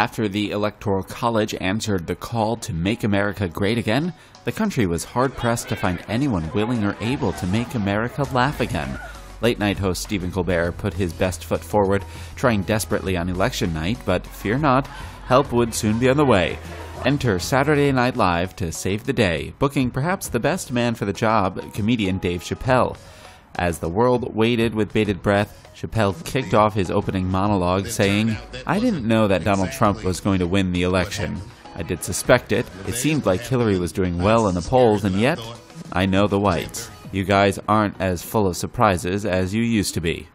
After the Electoral College answered the call to make America great again, the country was hard-pressed to find anyone willing or able to make America laugh again. Late-night host Stephen Colbert put his best foot forward, trying desperately on election night, but fear not, help would soon be on the way. Enter Saturday Night Live to save the day, booking perhaps the best man for the job, comedian Dave Chappelle. As the world waited with bated breath, Chappelle kicked off his opening monologue saying, "I didn't know that Donald Trump was going to win the election. I did suspect it. It seemed like Hillary was doing well in the polls, and yet, I know the whites. You guys aren't as full of surprises as you used to be."